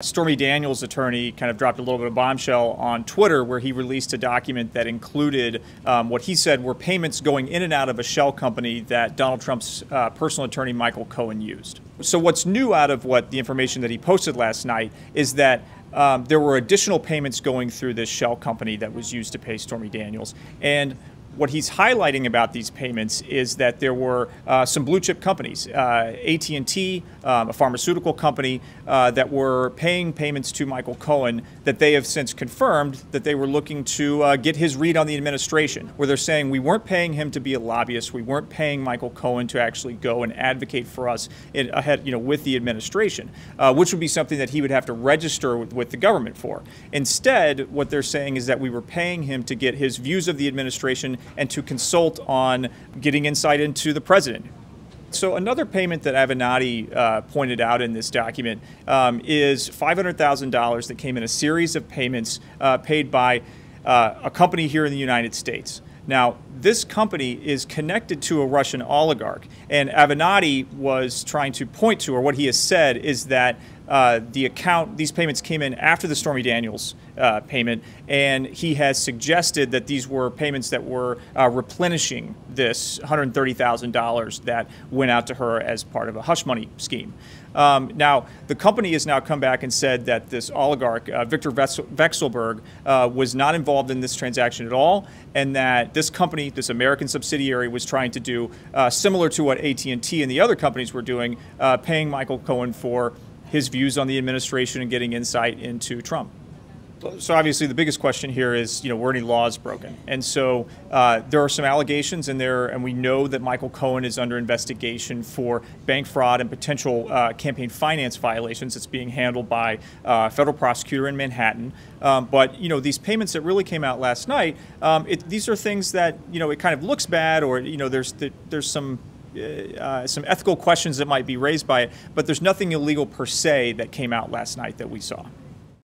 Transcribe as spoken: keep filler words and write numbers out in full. Stormy Daniels' attorney kind of dropped a little bit of bombshell on Twitter, where he released a document that included um, what he said were payments going in and out of a shell company that Donald Trump's uh, personal attorney, Michael Cohen, used. So what's new out of what the information that he posted last night is that um, there were additional payments going through this shell company that was used to pay Stormy Daniels. And what he's highlighting about these payments is that there were uh, some blue chip companies, uh, A T and T, um, a pharmaceutical company, uh, that were paying payments to Michael Cohen that they have since confirmed that they were looking to uh, get his read on the administration, where they're saying we weren't paying him to be a lobbyist, we weren't paying Michael Cohen to actually go and advocate for us in, ahead, you know, with the administration, uh, which would be something that he would have to register with, with the government for. Instead, what they're saying is that we were paying him to get his views of the administration and to consult on getting insight into the president. So another payment that Avenatti uh, pointed out in this document um, is five hundred thousand dollars that came in a series of payments uh, paid by uh, a company here in the United States. Now, this company is connected to a Russian oligarch, and Avenatti was trying to point to, or what he has said, is that uh, the account, these payments came in after the Stormy Daniels uh, payment, and he has suggested that these were payments that were uh, replenishing this one hundred thirty thousand dollars that went out to her as part of a hush money scheme. Um, now, the company has now come back and said that this oligarch, uh, Victor Vekselberg, uh, was not involved in this transaction at all, and that this company, this American subsidiary, was trying to do uh, similar to what A T and T and the other companies were doing, uh, paying Michael Cohen for his views on the administration and getting insight into Trump. So obviously the biggest question here is, you know, were any laws broken? And so uh, there are some allegations in there, and we know that Michael Cohen is under investigation for bank fraud and potential uh, campaign finance violations. It's being handled by a uh, federal prosecutor in Manhattan. Um, but, you know, these payments that really came out last night, um, it, these are things that, you know, it kind of looks bad, or, you know, there's, there's some... Uh, some ethical questions that might be raised by it, but there's nothing illegal per se that came out last night that we saw.